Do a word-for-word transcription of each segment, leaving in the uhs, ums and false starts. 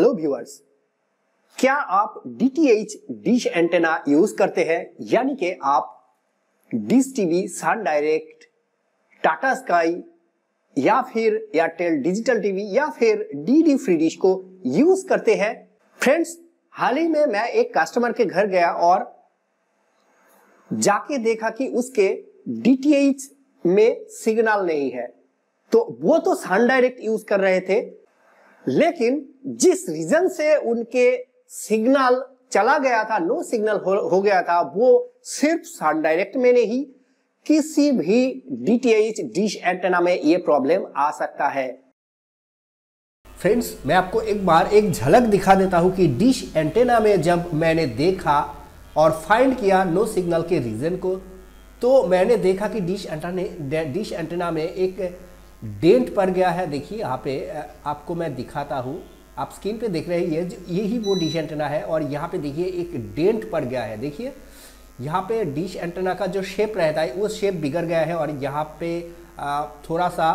Hello viewers, क्या आप DTH dish antenna use करते हैं? यानी कि आप dish TV, Sun Direct, Tata sky या फिर एयरटेल डिजिटल टीवी या फिर डीडी फ्री डिश को यूज करते हैं? फ्रेंड्स, हाल ही में मैं एक कस्टमर के घर गया और जाके देखा कि उसके डीटीएच में सिग्नल नहीं है। तो वो तो सन डायरेक्ट यूज कर रहे थे, लेकिन जिस रीजन से उनके सिग्नल चला गया था, नो सिग्नल हो, हो गया था, वो सिर्फ सन डायरेक्ट में नहीं, किसी भी डीटीएच डिश एंटेना में ये प्रॉब्लम आ सकता है। फ्रेंड्स, मैं आपको एक बार एक झलक दिखा देता हूं कि डिश एंटेना में जब मैंने देखा और फाइंड किया नो सिग्नल के रीजन को, तो मैंने देखा कि डिश एंटेना डिश एंटेना में एक डेंट पड़ गया है। देखिए यहाँ पे आपको मैं दिखाता हूँ, आप स्क्रीन पे देख रहे हैं, ये यही वो डिश एंटेना है और यहाँ पे देखिए एक डेंट पड़ गया है। देखिए यहाँ पे डिश एंटेना का जो शेप रहता है वो शेप बिगड़ गया है और यहाँ पे थोड़ा सा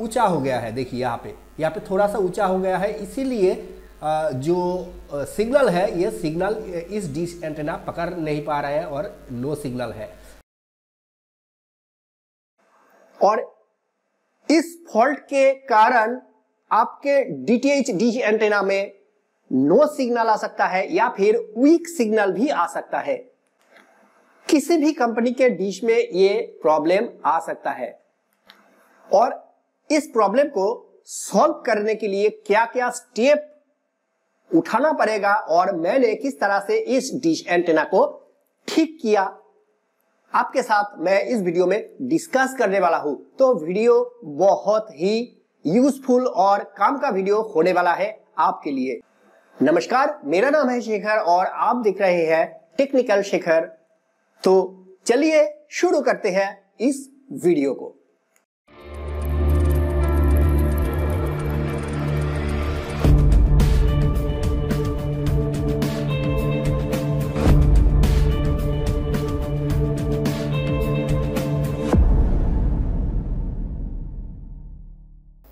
ऊंचा हो गया है। देखिए यहाँ पे यहाँ पे थोड़ा सा ऊंचा हो गया है, इसीलिए जो सिग्नल है ये सिग्नल इस डिश एंटेना पकड़ नहीं पा रहा है और नो सिग्नल है। और इस फॉल्ट के कारण आपके डीटीएच डिश एंटेना में नो सिग्नल आ सकता है या फिर वीक सिग्नल भी आ सकता है। किसी भी कंपनी के डिश में ये प्रॉब्लम आ सकता है। और इस प्रॉब्लम को सॉल्व करने के लिए क्या क्या स्टेप उठाना पड़ेगा और मैंने किस तरह से इस डिश एंटेना को ठीक किया, आपके साथ मैं इस वीडियो में डिस्कस करने वाला हूं। तो वीडियो बहुत ही यूजफुल और काम का वीडियो होने वाला है आपके लिए। नमस्कार, मेरा नाम है शेखर और आप देख रहे हैं टेक्निकल शेखर। तो चलिए शुरू करते हैं इस वीडियो को।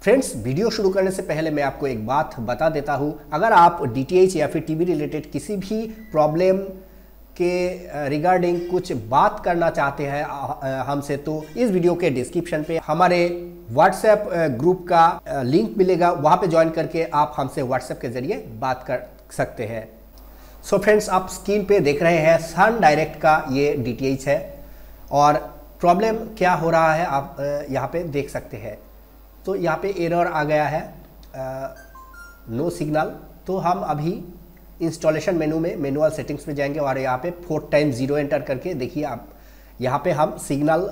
फ्रेंड्स, वीडियो शुरू करने से पहले मैं आपको एक बात बता देता हूँ। अगर आप डीटीएच या फिर टीवी रिलेटेड किसी भी प्रॉब्लम के रिगार्डिंग कुछ बात करना चाहते हैं हमसे, तो इस वीडियो के डिस्क्रिप्शन पे हमारे व्हाट्सएप ग्रुप का लिंक मिलेगा, वहाँ पे ज्वाइन करके आप हमसे व्हाट्सएप के जरिए बात कर सकते हैं। सो फ्रेंड्स, आप स्क्रीन पे देख रहे हैं सन डायरेक्ट का ये डीटीएच है और प्रॉब्लम क्या हो रहा है आप यहाँ पे देख सकते हैं। तो यहाँ पे एरर आ गया है नो सिग्नल। तो हम अभी इंस्टॉलेशन मेनू में मैनुअल सेटिंग्स में जाएंगे और यहाँ पे फोर टाइम ज़ीरो एंटर करके देखिए आप यहाँ पे हम सिग्नल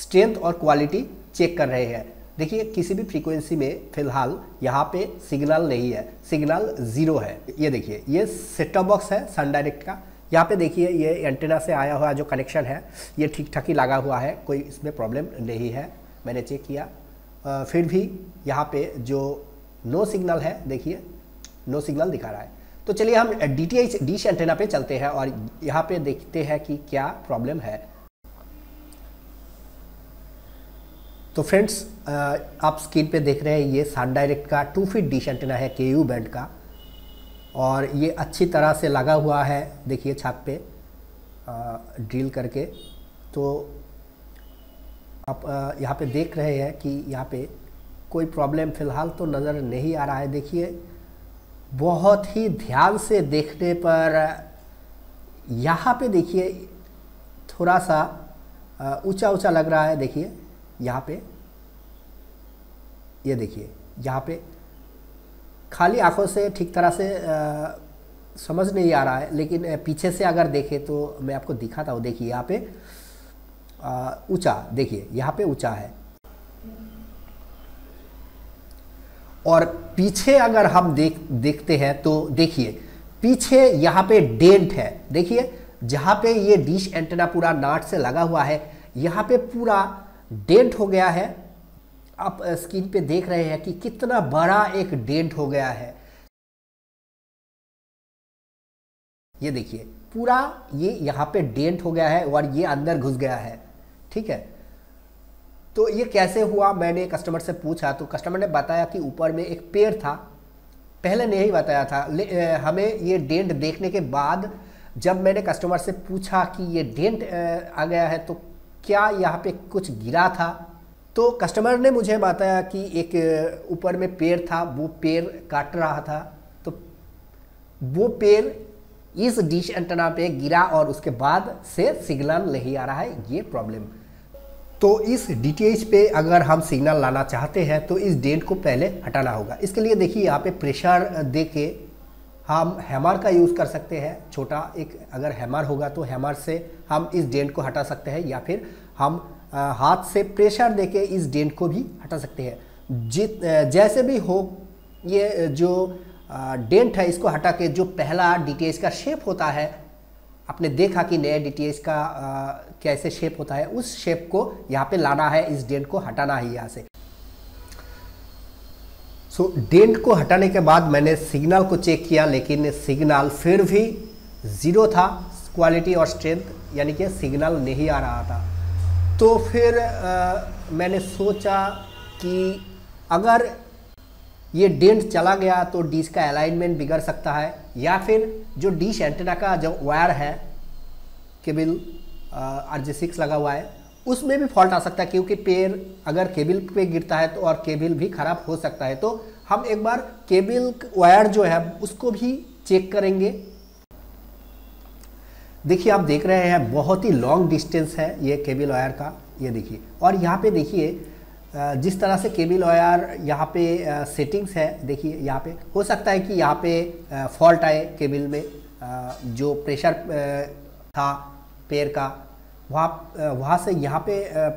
स्ट्रेंथ और क्वालिटी चेक कर रहे हैं। देखिए किसी भी फ्रीक्वेंसी में फ़िलहाल यहाँ पे सिग्नल नहीं है, सिग्नल ज़ीरो है। ये देखिए ये सेट टॉप बॉक्स है सन डायरेक्ट का। यहाँ पे देखिए ये एंटेना से आया हुआ जो कनेक्शन है ये ठीक ठाक ही लगा हुआ है, कोई इसमें प्रॉब्लम नहीं है, मैंने चेक किया। फिर भी यहाँ पे जो नो सिग्नल है, देखिए नो सिग्नल दिखा रहा है। तो चलिए हम डीटीएच डिश एंटेना पे चलते हैं और यहाँ पे देखते हैं कि क्या प्रॉब्लम है। तो फ्रेंड्स, आप स्क्रीन पे देख रहे हैं ये सन डायरेक्ट का टू फीट डिश एंटेना है केयू बैंड का और ये अच्छी तरह से लगा हुआ है। देखिए छत पे ड्रिल करके तो आप यहाँ पे देख रहे हैं कि यहाँ पे कोई प्रॉब्लम फ़िलहाल तो नज़र नहीं आ रहा है। देखिए बहुत ही ध्यान से देखने पर यहाँ पे देखिए थोड़ा सा ऊंचा ऊंचा लग रहा है। देखिए यहाँ पे ये यह देखिए यहाँ पे खाली आंखों से ठीक तरह से आ, समझ नहीं आ रहा है, लेकिन पीछे से अगर देखें तो मैं आपको दिखाता हूँ। देखिए यहाँ पे ऊंचा, देखिए यहाँ पे ऊंचा है और पीछे अगर हम देख देखते हैं तो देखिए पीछे यहाँ पे डेंट है। देखिए जहाँ पे ये डिश एंटेना पूरा नाट से लगा हुआ है यहाँ पे पूरा डेंट हो गया है। आप स्क्रीन पे देख रहे हैं कि कितना बड़ा एक डेंट हो गया है। ये देखिए पूरा ये यहाँ पे डेंट हो गया है और ये अंदर घुस गया है। ठीक है, तो ये कैसे हुआ मैंने कस्टमर से पूछा तो कस्टमर ने बताया कि ऊपर में एक पेड़ था पहले नहीं बताया था। हमें ये डेंट देखने के बाद जब मैंने कस्टमर से पूछा कि ये डेंट आ गया है तो क्या यहाँ पे कुछ गिरा था, तो कस्टमर ने मुझे बताया कि एक ऊपर में पेड़ था, वो पेड़ काट रहा था, तो वो पेड़ इस डिश एंटेना पे गिरा और उसके बाद से सिग्नल नहीं आ रहा है, ये प्रॉब्लम। तो इस डीटीएच पे अगर हम सिग्नल लाना चाहते हैं तो इस डेंट को पहले हटाना होगा। इसके लिए देखिए यहाँ पे प्रेशर देके हम हैमर का यूज़ कर सकते हैं। छोटा एक अगर हैमर होगा तो हैमर से हम इस डेंट को हटा सकते हैं, या फिर हम हाथ से प्रेशर देके इस डेंट को भी हटा सकते हैं। जित जैसे भी हो, ये जो डेंट है इसको हटा के जो पहला डीटीएच का शेप होता है, आपने देखा कि नया डीटीएच का आ, कैसे शेप होता है, उस शेप को यहाँ पे लाना है, इस डेंट को हटाना है यहाँ से। सो so, डेंट को हटाने के बाद मैंने सिग्नल को चेक किया, लेकिन सिग्नल फिर भी ज़ीरो था, क्वालिटी और स्ट्रेंथ यानी कि सिग्नल नहीं आ रहा था। तो फिर आ, मैंने सोचा कि अगर ये डेंट चला गया तो डिश का अलाइनमेंट बिगड़ सकता है, या फिर जो डिश एंटेना का जो वायर है केबल आरजे सिक्स लगा हुआ है उसमें भी फॉल्ट आ सकता है, क्योंकि पेड़ अगर केबल पे गिरता है तो और केबल भी ख़राब हो सकता है। तो हम एक बार केबल वायर जो है उसको भी चेक करेंगे। देखिए आप देख रहे हैं बहुत ही लॉन्ग डिस्टेंस है ये केबल वायर का, ये देखिए। और यहाँ पे देखिए जिस तरह से केबल वायर यहाँ पे सेटिंग्स है, देखिए यहाँ पे हो सकता है कि यहाँ पे फॉल्ट आए केबल में, जो प्रेशर था पैर का वहाँ वहाँ से यहाँ पे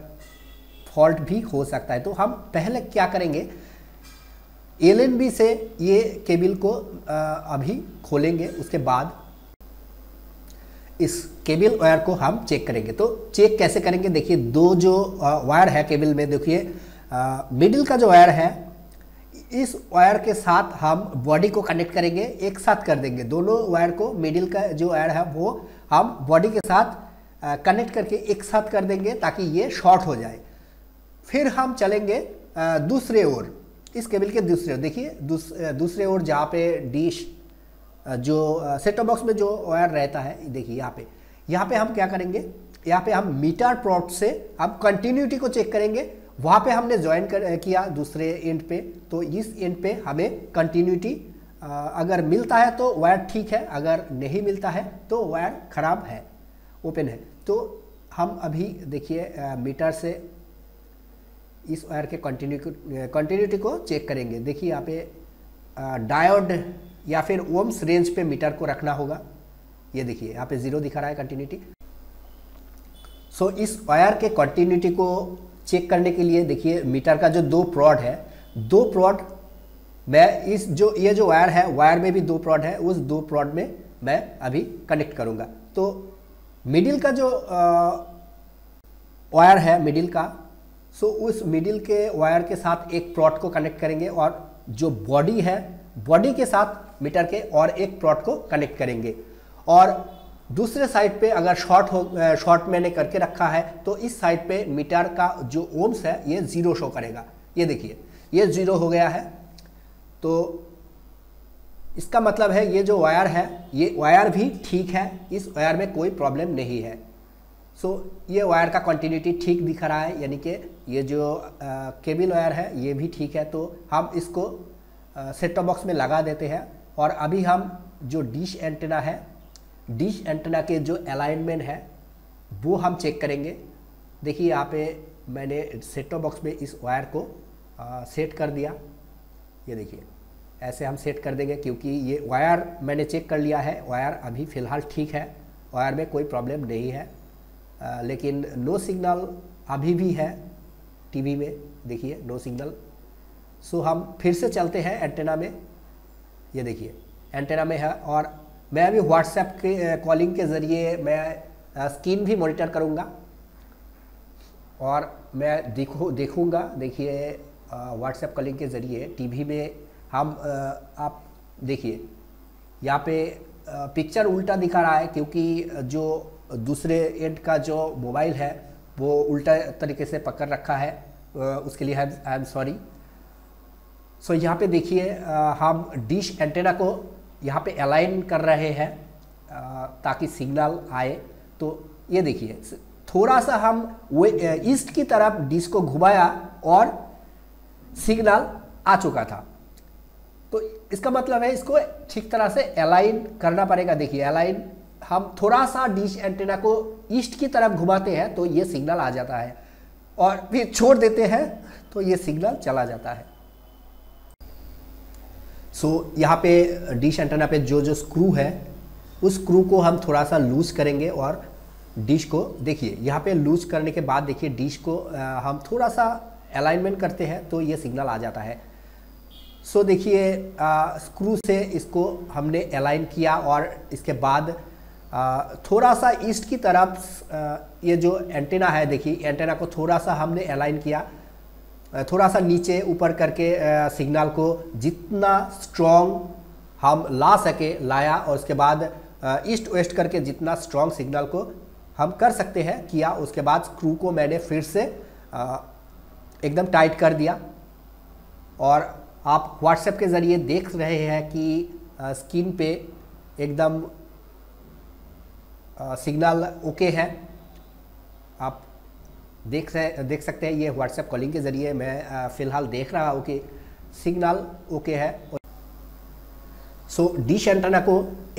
फॉल्ट भी हो सकता है। तो हम पहले क्या करेंगे, एलएनबी से ये केबल को अभी खोलेंगे, उसके बाद इस केबल वायर को हम चेक करेंगे। तो चेक कैसे करेंगे, देखिए दो जो वायर है केबल में, देखिए मिडिल का जो वायर है इस वायर के साथ हम बॉडी को कनेक्ट करेंगे, एक साथ कर देंगे दोनों वायर को। मिडिल का जो वायर है वो हम बॉडी के साथ कनेक्ट करके एक साथ कर देंगे ताकि ये शॉर्ट हो जाए। फिर हम चलेंगे दूसरे ओर, इस केबल के दूसरे ओर, देखिए दूस, दूसरे ओर जहाँ पे डिश जो सेट टॉप बॉक्स में जो वायर रहता है, देखिए यहाँ पे यहाँ पे हम क्या करेंगे, यहाँ पे हम मीटर प्रॉप्ट से हम कंटिन्यूटी को चेक करेंगे। वहाँ पे हमने ज्वाइन कर किया दूसरे एंड पे, तो इस एंड पे हमें कंटिन्यूटी अगर मिलता है तो वायर ठीक है, अगर नहीं मिलता है तो वायर खराब है, ओपन है। तो हम अभी देखिए मीटर से इस वायर के कंटिन्यू कंटिन्यूटी को चेक करेंगे। देखिए यहाँ पे डायोड या फिर ओम्स रेंज पे मीटर को रखना होगा। ये देखिए यहाँ पे जीरो दिखा रहा है कंटिन्यूटी। सो so, इस वायर के कंटिन्यूटी को चेक करने के लिए देखिए मीटर का जो दो प्रॉड है, दो प्रॉड मैं इस जो ये जो वायर है वायर में भी दो प्रॉड है, उस दो प्रॉड में मैं अभी कनेक्ट करूँगा। तो मिडिल का जो वायर है मिडिल का, सो so, उस मिडिल के वायर के साथ एक प्रॉड को कनेक्ट करेंगे, और जो बॉडी है बॉडी के साथ मीटर के और एक प्रॉड को कनेक्ट करेंगे। और दूसरे साइड पे अगर शॉर्ट हो शॉर्ट मैंने करके रखा है तो इस साइड पे मीटर का जो ओम्स है ये ज़ीरो शो करेगा। ये देखिए ये ज़ीरो हो गया है, तो इसका मतलब है ये जो वायर है ये वायर भी ठीक है, इस वायर में कोई प्रॉब्लम नहीं है। सो so, ये वायर का कंटिन्यूटी ठीक दिख रहा है, यानी कि ये जो केबल वायर है ये भी ठीक है। तो हम इसको सेट टॉप बॉक्स में लगा देते हैं, और अभी हम जो डिश एंटेना है डिश एंटेना के जो अलाइनमेंट है वो हम चेक करेंगे। देखिए यहाँ पे मैंने सेट टॉप बॉक्स में इस वायर को आ, सेट कर दिया, ये देखिए ऐसे हम सेट कर देंगे, क्योंकि ये वायर मैंने चेक कर लिया है, वायर अभी फ़िलहाल ठीक है, वायर में कोई प्रॉब्लम नहीं है। आ, लेकिन नो सिग्नल अभी भी है टीवी में, देखिए नो सिग्नल। सो so, हम फिर से चलते हैं एंटेना में, ये देखिए एंटेना में है। और मैं अभी व्हाट्सएप के कॉलिंग के ज़रिए मैं स्क्रीन भी मॉनिटर करूँगा, और मैं देखू देखूँगा देखिए व्हाट्सएप कॉलिंग के ज़रिए टीवी में हम आ, आप देखिए यहाँ पे आ, पिक्चर उल्टा दिखा रहा है, क्योंकि जो दूसरे एंड का जो मोबाइल है वो उल्टा तरीके से पकड़ रखा है, आ, उसके लिए I am sorry. So so, यहाँ पे देखिए हम डिश एंटेना को यहाँ पे अलाइन कर रहे हैं ताकि सिग्नल आए। तो ये देखिए थोड़ा सा हम वे ईस्ट की तरफ डिश को घुमाया और सिग्नल आ चुका था। तो इसका मतलब है इसको ठीक तरह से अलाइन करना पड़ेगा। देखिए अलाइन हम थोड़ा सा डिश एंटेना को ईस्ट की तरफ घुमाते हैं तो ये सिग्नल आ जाता है और फिर छोड़ देते हैं तो ये सिग्नल चला जाता है। सो so, यहाँ पे डिश एंटेना पे जो जो स्क्रू है उस स्क्रू को हम थोड़ा सा लूज करेंगे और डिश को देखिए यहाँ पे लूज करने के बाद देखिए डिश को आ, हम थोड़ा सा अलाइनमेंट करते हैं तो ये सिग्नल आ जाता है। सो so, देखिए स्क्रू से इसको हमने अलाइन किया और इसके बाद आ, थोड़ा सा ईस्ट की तरफ आ, ये जो एंटेना है देखिए एंटेना को थोड़ा सा हमने अलाइन किया, थोड़ा सा नीचे ऊपर करके सिग्नल को जितना स्ट्रॉन्ग हम ला सके लाया और उसके बाद ईस्ट वेस्ट करके जितना स्ट्रॉन्ग सिग्नल को हम कर सकते हैं किया। उसके बाद स्क्रू को मैंने फिर से आ, एकदम टाइट कर दिया और आप व्हाट्सएप के ज़रिए देख रहे हैं कि आ, स्क्रीन पे एकदम आ, सिग्नल ओके है। आप देख रहे देख सकते हैं ये व्हाट्सएप कॉलिंग के ज़रिए मैं फ़िलहाल देख रहा हूँ कि सिग्नल ओके है। सो डिश एंटेना को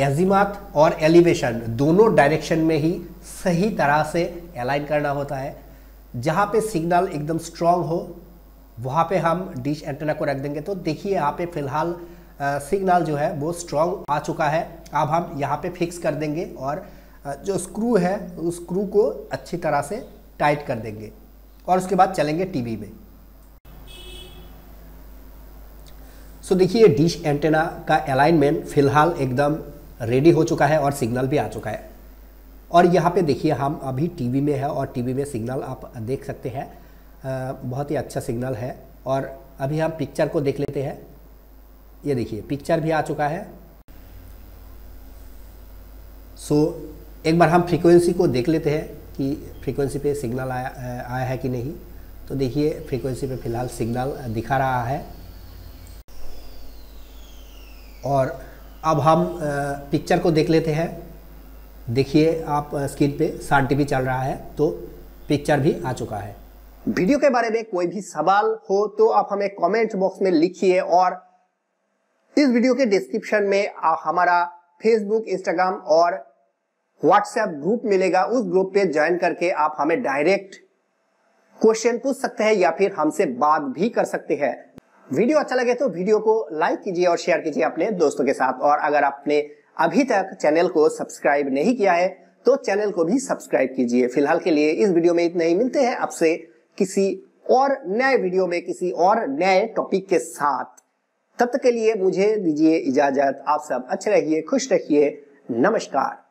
एजीमात और एलिवेशन दोनों डायरेक्शन में ही सही तरह से अलाइन करना होता है। जहाँ पे सिग्नल एकदम स्ट्रॉन्ग हो वहाँ पे हम डिश एंटेना को रख देंगे। तो देखिए यहाँ पे फ़िलहाल सिग्नल जो है वो स्ट्रॉन्ग आ चुका है। अब हम यहाँ पे फिक्स कर देंगे और जो स्क्रू है उस स्क्रू को अच्छी तरह से टाइट कर देंगे और उसके बाद चलेंगे टीवी में। सो देखिए डिश एंटेना का अलाइनमेंट फ़िलहाल एकदम रेडी हो चुका है और सिग्नल भी आ चुका है। और यहाँ पे देखिए हम अभी टीवी में है और टीवी में सिग्नल आप देख सकते हैं बहुत ही अच्छा सिग्नल है। और अभी हम पिक्चर को देख लेते हैं। ये देखिए पिक्चर भी आ चुका है। सो एक बार हम फ्रीक्वेंसी को देख लेते हैं कि फ्रीक्वेंसी पे सिग्नल आया आया है कि नहीं। तो देखिए फ्रीक्वेंसी पे फ़िलहाल सिग्नल दिखा रहा है। और अब हम पिक्चर को देख लेते हैं। देखिए आप स्क्रीन पे सन टीवी चल रहा है तो पिक्चर भी आ चुका है। वीडियो के बारे में कोई भी सवाल हो तो आप हमें कमेंट बॉक्स में लिखिए और इस वीडियो के डिस्क्रिप्शन में हमारा फेसबुक, इंस्टाग्राम और व्हाट्सएप ग्रुप मिलेगा। उस ग्रुप पे ज्वाइन करके आप हमें डायरेक्ट क्वेश्चन पूछ सकते हैं या फिर हमसे बात भी कर सकते हैं। वीडियो अच्छा लगे तो वीडियो को लाइक कीजिए और शेयर कीजिए अपने दोस्तों के साथ। और अगर आपने अभी तक चैनल को सब्सक्राइब नहीं किया है तो चैनल को भी सब्सक्राइब कीजिए। फिलहाल के लिए इस वीडियो में इतना ही। मिलते हैं आपसे किसी और नए वीडियो में किसी और नए टॉपिक के साथ। तब तक के लिए मुझे दीजिए इजाजत। आप सब अच्छे रहिए, खुश रहिए। नमस्कार।